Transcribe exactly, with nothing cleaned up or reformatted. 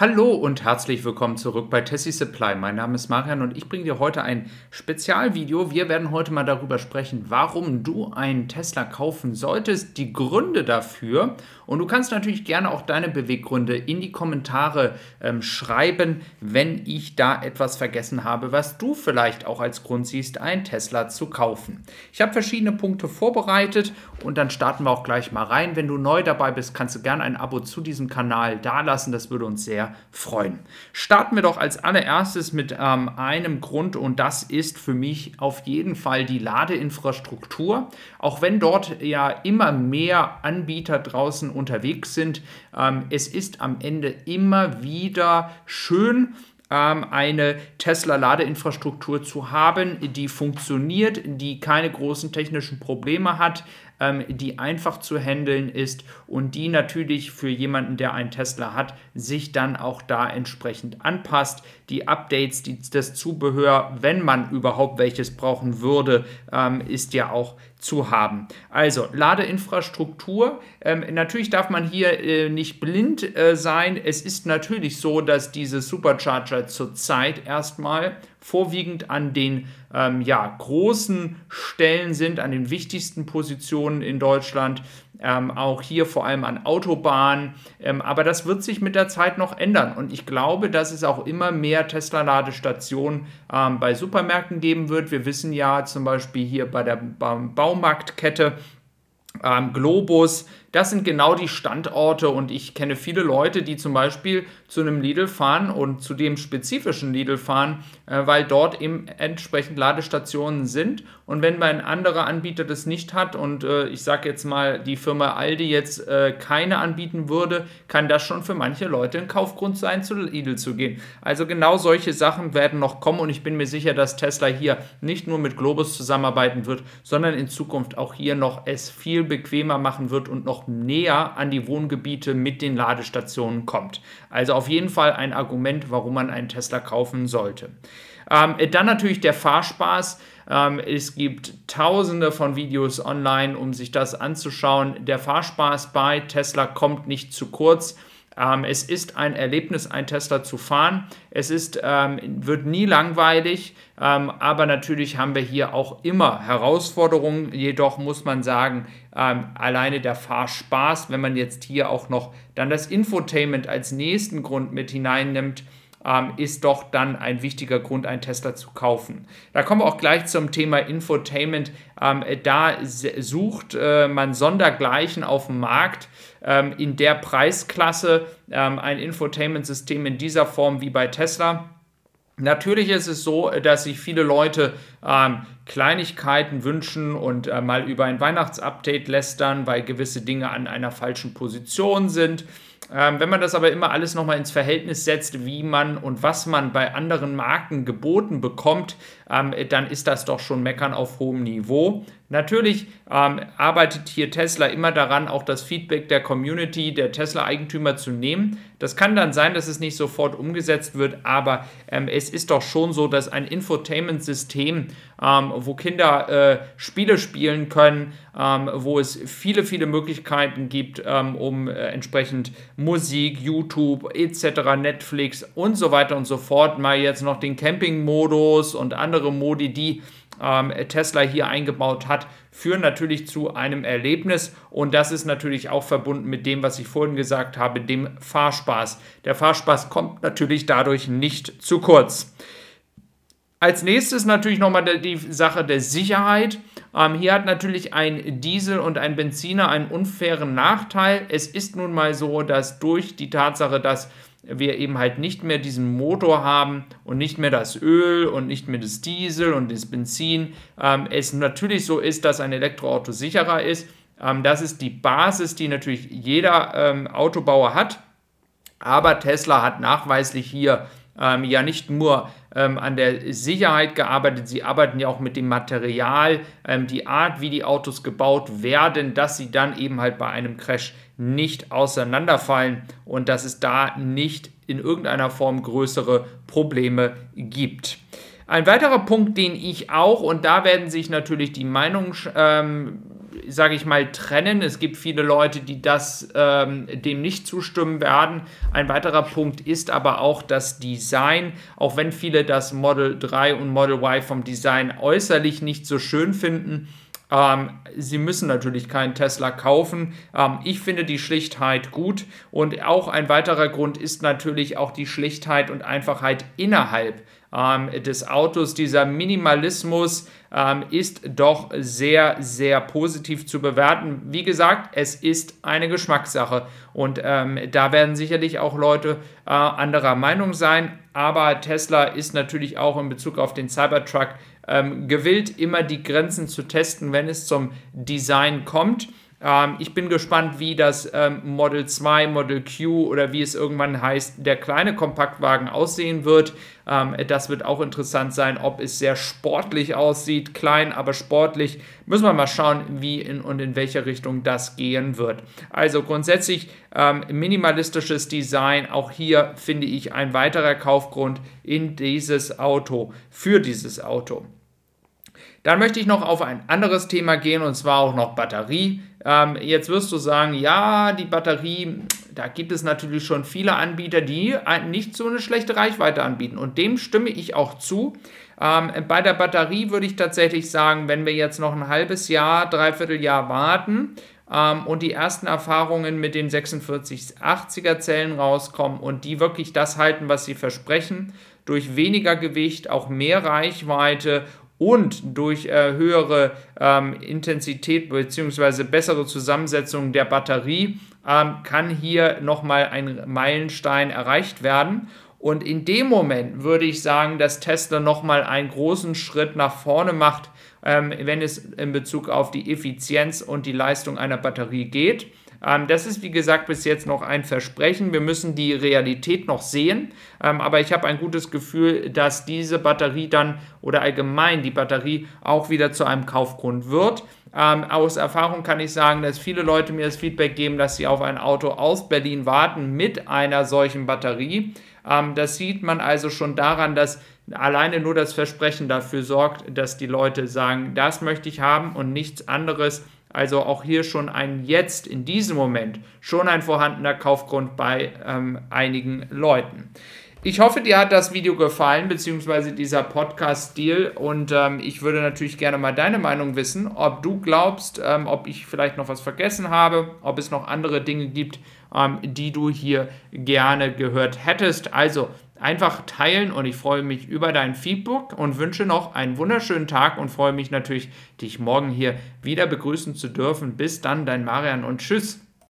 Hallo und herzlich willkommen zurück bei Tessi Supply. Mein Name ist Marian und ich bringe dir heute ein Spezialvideo. Wir werden heute mal darüber sprechen, warum du einen Tesla kaufen solltest, die Gründe dafür. Und du kannst natürlich gerne auch deine Beweggründe in die Kommentare ähm, schreiben, wenn ich da etwas vergessen habe, was du vielleicht auch als Grund siehst, einen Tesla zu kaufen. Ich habe verschiedene Punkte vorbereitet und dann starten wir auch gleich mal rein. Wenn du neu dabei bist, kannst du gerne ein Abo zu diesem Kanal dalassen. Das würde uns sehr freuen. Starten wir doch als allererstes mit ähm, einem Grund, und das ist für mich auf jeden Fall die Ladeinfrastruktur. Auch wenn dort ja immer mehr Anbieter draußen unterwegs sind, ähm, es ist am Ende immer wieder schön, eine Tesla-Ladeinfrastruktur zu haben, die funktioniert, die keine großen technischen Probleme hat, die einfach zu handeln ist und die natürlich für jemanden, der einen Tesla hat, sich dann auch da entsprechend anpasst. Die Updates, die, das Zubehör, wenn man überhaupt welches brauchen würde, ist ja auch zu haben. Also Ladeinfrastruktur. Ähm, natürlich darf man hier äh, nicht blind äh, sein. Es ist natürlich so, dass diese Supercharger zurzeit erstmal vorwiegend an den ähm, ja, großen Stellen sind, an den wichtigsten Positionen in Deutschland. Ähm, auch hier vor allem an Autobahnen. Ähm, aber das wird sich mit der Zeit noch ändern. Und ich glaube, dass es auch immer mehr Tesla-Ladestationen ähm, bei Supermärkten geben wird. Wir wissen ja zum Beispiel hier bei der ba Baumarktkette ähm, Globus. Das sind genau die Standorte, und ich kenne viele Leute, die zum Beispiel zu einem Lidl fahren und zu dem spezifischen Lidl fahren, äh, weil dort eben entsprechend Ladestationen sind. Und wenn ein anderer Anbieter das nicht hat und äh, ich sage jetzt mal, die Firma Aldi jetzt äh, keine anbieten würde, kann das schon für manche Leute ein Kaufgrund sein, zu Lidl zu gehen. Also genau solche Sachen werden noch kommen, und ich bin mir sicher, dass Tesla hier nicht nur mit Globus zusammenarbeiten wird, sondern in Zukunft auch hier noch es viel bequemer machen wird und noch näher an die Wohngebiete mit den Ladestationen kommt. Also auf jeden Fall ein Argument, warum man einen Tesla kaufen sollte. Ähm, dann natürlich der Fahrspaß. Ähm, es gibt tausende von Videos online, um sich das anzuschauen. Der Fahrspaß bei Tesla kommt nicht zu kurz. Ähm, es ist ein Erlebnis, einen Tesla zu fahren. Es ist, ähm, wird nie langweilig, ähm, aber natürlich haben wir hier auch immer Herausforderungen. Jedoch muss man sagen, ähm, alleine der Fahrspaß, wenn man jetzt hier auch noch dann das Infotainment als nächsten Grund mit hineinnimmt, ähm, ist doch dann ein wichtiger Grund, einen Tesla zu kaufen. Da kommen wir auch gleich zum Thema Infotainment. Ähm, da sucht äh, man Sondergleichen auf dem Markt. Ähm, in der Preisklasse ähm, ein Infotainment-System in dieser Form wie bei Tesla. Natürlich ist es so, dass sich viele Leute ähm, Kleinigkeiten wünschen und äh, mal über ein Weihnachtsupdate lästern, weil gewisse Dinge an einer falschen Position sind. Ähm, wenn man das aber immer alles nochmal ins Verhältnis setzt, wie man und was man bei anderen Marken geboten bekommt, ähm, dann ist das doch schon Meckern auf hohem Niveau. Natürlich ähm, arbeitet hier Tesla immer daran, auch das Feedback der Community, der Tesla-Eigentümer zu nehmen. Das kann dann sein, dass es nicht sofort umgesetzt wird, aber ähm, es ist doch schon so, dass ein Infotainment-System, ähm, wo Kinder äh, Spiele spielen können, ähm, wo es viele, viele Möglichkeiten gibt, ähm, um äh, entsprechend Musik, YouTube et cetera, Netflix und so weiter und so fort, mal jetzt noch den Camping-Modus und andere Modi, die Tesla hier eingebaut hat, führen natürlich zu einem Erlebnis, und das ist natürlich auch verbunden mit dem, was ich vorhin gesagt habe, dem Fahrspaß. Der Fahrspaß kommt natürlich dadurch nicht zu kurz. Als nächstes natürlich nochmal die Sache der Sicherheit. Ähm, hier hat natürlich ein Diesel und ein Benziner einen unfairen Nachteil. Es ist nun mal so, dass durch die Tatsache, dass wir eben halt nicht mehr diesen Motor haben und nicht mehr das Öl und nicht mehr das Diesel und das Benzin, ähm, es natürlich so ist, dass ein Elektroauto sicherer ist. Ähm, das ist die Basis, die natürlich jeder ähm, Autobauer hat. Aber Tesla hat nachweislich hier ähm, ja nicht nur ähm, an der Sicherheit gearbeitet, sie arbeiten ja auch mit dem Material, ähm, die Art, wie die Autos gebaut werden, dass sie dann eben halt bei einem Crash nicht auseinanderfallen und dass es da nicht in irgendeiner Form größere Probleme gibt. Ein weiterer Punkt, den ich auch, und da werden sich natürlich die Meinungen ähm, sage ich mal, trennen. Es gibt viele Leute, die das ähm, dem nicht zustimmen werden. Ein weiterer Punkt ist aber auch das Design. Auch wenn viele das Model drei und Model Y vom Design äußerlich nicht so schön finden, Ähm, Sie müssen natürlich keinen Tesla kaufen. Ähm, ich finde die Schlichtheit gut, und auch ein weiterer Grund ist natürlich auch die Schlichtheit und Einfachheit innerhalb ähm, des Autos. Dieser Minimalismus ähm, ist doch sehr, sehr positiv zu bewerten. Wie gesagt, es ist eine Geschmackssache, und ähm, da werden sicherlich auch Leute äh, anderer Meinung sein, aber Tesla ist natürlich auch in Bezug auf den Cybertruck Ähm, gewillt, immer die Grenzen zu testen, wenn es zum Design kommt. Ähm, ich bin gespannt, wie das ähm, Model zwei, Model Q oder wie es irgendwann heißt, der kleine Kompaktwagen aussehen wird. Ähm, das wird auch interessant sein, ob es sehr sportlich aussieht, klein, aber sportlich. Müssen wir mal schauen, wie in, und in welche Richtung das gehen wird. Also grundsätzlich ähm, minimalistisches Design, auch hier finde ich ein weiterer Kaufgrund in dieses Auto, für dieses Auto. Dann möchte ich noch auf ein anderes Thema gehen, und zwar auch noch Batterie. Ähm, jetzt wirst du sagen, ja, die Batterie, da gibt es natürlich schon viele Anbieter, die nicht so eine schlechte Reichweite anbieten, und dem stimme ich auch zu. Ähm, bei der Batterie würde ich tatsächlich sagen, wenn wir jetzt noch ein halbes Jahr, dreiviertel Jahr warten ähm, und die ersten Erfahrungen mit den sechsundvierzig achtziger Zellen rauskommen und die wirklich das halten, was sie versprechen, durch weniger Gewicht, auch mehr Reichweite und durch äh, höhere ähm, Intensität bzw. bessere Zusammensetzung der Batterie ähm, kann hier nochmal ein Meilenstein erreicht werden. Und in dem Moment würde ich sagen, dass Tesla nochmal einen großen Schritt nach vorne macht, ähm, wenn es in Bezug auf die Effizienz und die Leistung einer Batterie geht. Das ist, wie gesagt, bis jetzt noch ein Versprechen. Wir müssen die Realität noch sehen, aber ich habe ein gutes Gefühl, dass diese Batterie dann oder allgemein die Batterie auch wieder zu einem Kaufgrund wird. Aus Erfahrung kann ich sagen, dass viele Leute mir das Feedback geben, dass sie auf ein Auto aus Berlin warten mit einer solchen Batterie. Das sieht man also schon daran, dass alleine nur das Versprechen dafür sorgt, dass die Leute sagen, das möchte ich haben und nichts anderes. Also auch hier schon ein jetzt, in diesem Moment, schon ein vorhandener Kaufgrund bei ähm, einigen Leuten. Ich hoffe, dir hat das Video gefallen, beziehungsweise dieser Podcast-Stil, und ähm, ich würde natürlich gerne mal deine Meinung wissen, ob du glaubst, ähm, ob ich vielleicht noch was vergessen habe, ob es noch andere Dinge gibt, ähm, die du hier gerne gehört hättest. Also einfach teilen, und ich freue mich über dein Feedback und wünsche noch einen wunderschönen Tag und freue mich natürlich, dich morgen hier wieder begrüßen zu dürfen. Bis dann, dein Marian, und tschüss.